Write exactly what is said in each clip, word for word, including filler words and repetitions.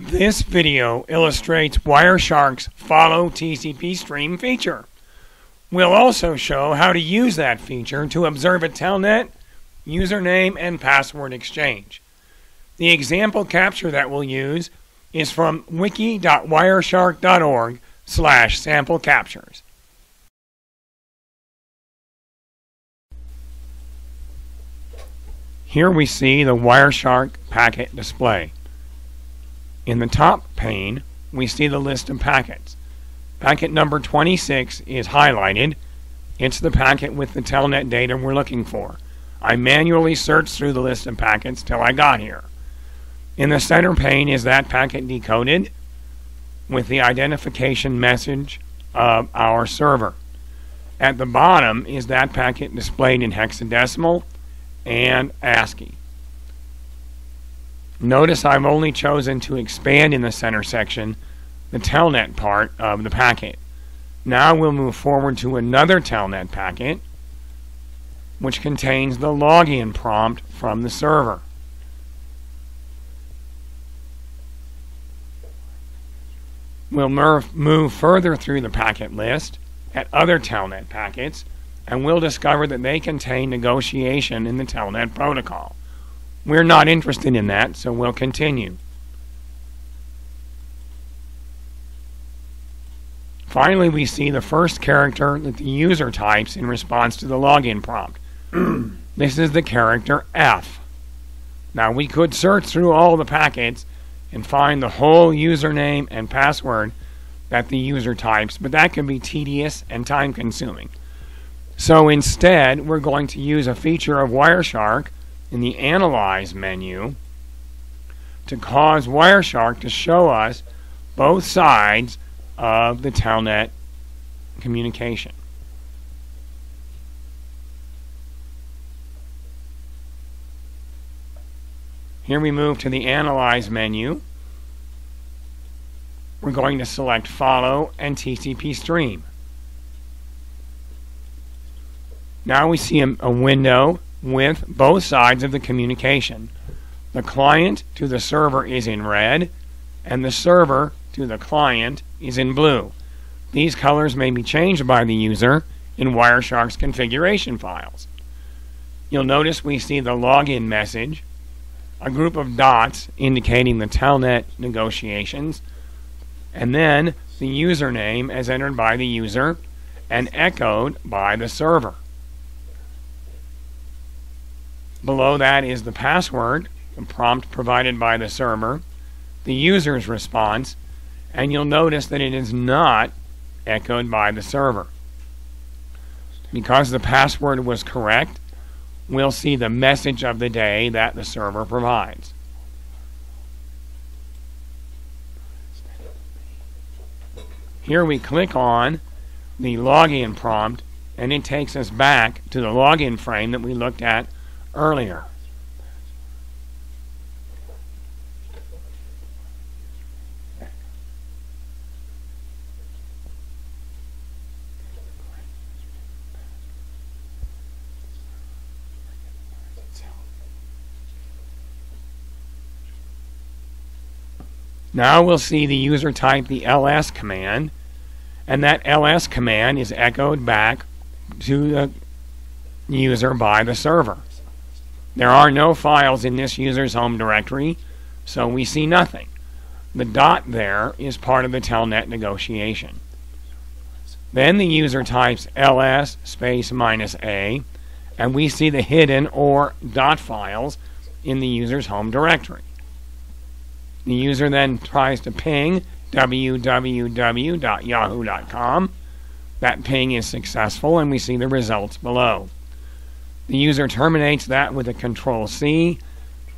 This video illustrates Wireshark's Follow T C P Stream feature. We'll also show how to use that feature to observe a Telnet, username, and password exchange. The example capture that we'll use is from wiki.wireshark.org slash sample captures. Here we see the Wireshark packet display. In the top pane, we see the list of packets. Packet number twenty-six is highlighted. It's the packet with the Telnet data we're looking for. I manually searched through the list of packets till I got here. In the center pane is that packet decoded with the identification message of our server. At the bottom is that packet displayed in hexadecimal and ASCII. Notice I've only chosen to expand in the center section the Telnet part of the packet. Now we'll move forward to another Telnet packet which contains the login prompt from the server. We'll move further through the packet list at other Telnet packets, and we'll discover that they contain negotiation in the Telnet protocol. We're not interested in that, so we'll continue. Finally, we see the first character that the user types in response to the login prompt. This is the character F. Now, we could search through all the packets and find the whole username and password that the user types, but that can be tedious and time-consuming. So instead, we're going to use a feature of Wireshark in the Analyze menu to cause Wireshark to show us both sides of the Telnet communication. Here we move to the Analyze menu. We're going to select Follow and T C P Stream. Now we see a, a window with both sides of the communication. The client to the server is in red, and the server to the client is in blue. These colors may be changed by the user in Wireshark's configuration files. You'll notice we see the login message, a group of dots indicating the Telnet negotiations, and then the username as entered by the user and echoed by the server. Below that is the password, the prompt provided by the server, the user's response, and you'll notice that it is not echoed by the server. Because the password was correct, we'll see the message of the day that the server provides. Here we click on the login prompt, and it takes us back to the login frame that we looked at earlier. Now we'll see the user type the L S command, and that L S command is echoed back to the user by the server. There are no files in this user's home directory, so we see nothing. The dot there is part of the Telnet negotiation. Then the user types ls space minus a, and we see the hidden or dot files in the user's home directory. The user then tries to ping w w w dot yahoo dot com. That ping is successful, and we see the results below. The user terminates that with a control C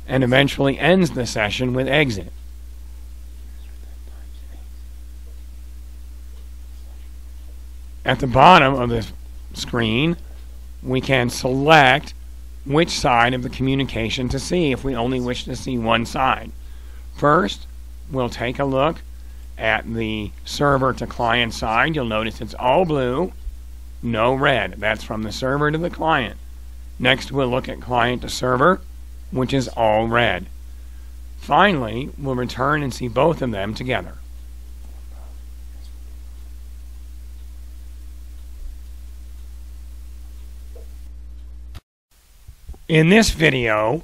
and eventually ends the session with exit. At the bottom of the screen, we can select which side of the communication to see if we only wish to see one side. First, we'll take a look at the server to client side. You'll notice it's all blue, no red. That's from the server to the client. Next, we'll look at client to server, which is all red. Finally, we'll return and see both of them together. In this video,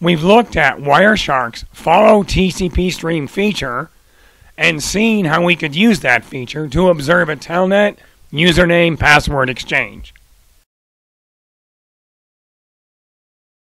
we've looked at Wireshark's Follow T C P Stream feature and seen how we could use that feature to observe a Telnet username password exchange.